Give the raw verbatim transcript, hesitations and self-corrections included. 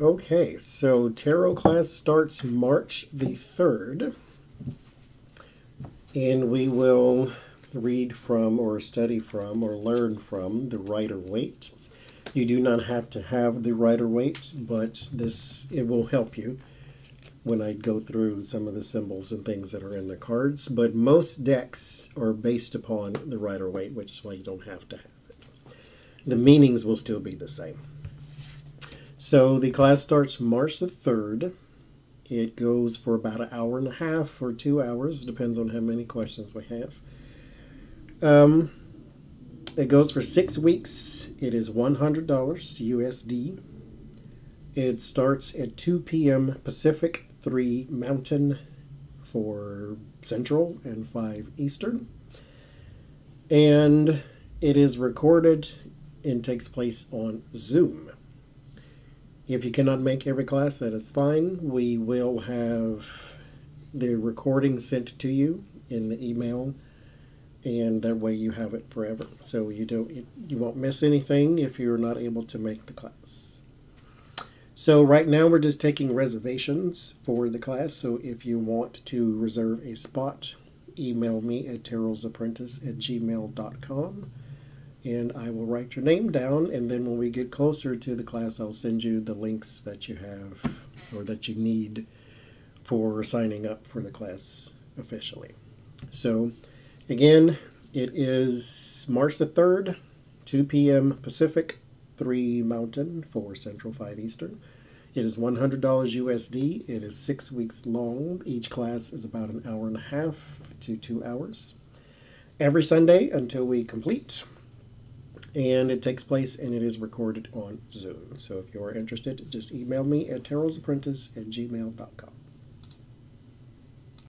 Okay, so tarot class starts March the third, and we will read from or study from or learn from the Rider-Waite. You do not have to have the Rider-Waite, but this it will help you when I go through some of the symbols and things that are in the cards. But most decks are based upon the Rider-Waite, which is why you don't have to have it. The meanings will still be the same. So the class starts March the third. It goes for about an hour and a half or two hours, depends on how many questions we have. Um, it goes for six weeks. It is one hundred dollars U S D. It starts at two P M Pacific, three Mountain for Central, and five Eastern. And it is recorded and takes place on Zoom. If you cannot make every class, that is fine. We will have the recording sent to you in the email, and that way you have it forever. So you don't you won't miss anything if you're not able to make the class. So right now we're just taking reservations for the class. So if you want to reserve a spot, email me at tarot's apprentice at gmail dot com. And I will write your name down, and then when we get closer to the class, I'll send you the links that you have or that you need for signing up for the class officially. So again, it is March the third, two P M Pacific, three Mountain, four Central, five Eastern. It is one hundred dollars U S D. It is six weeks long. Each class is about an hour and a half to two hours. Every Sunday until we complete. And it takes place and it is recorded on Zoom. So if you are interested, just email me at tarot's apprentice at gmail dot com.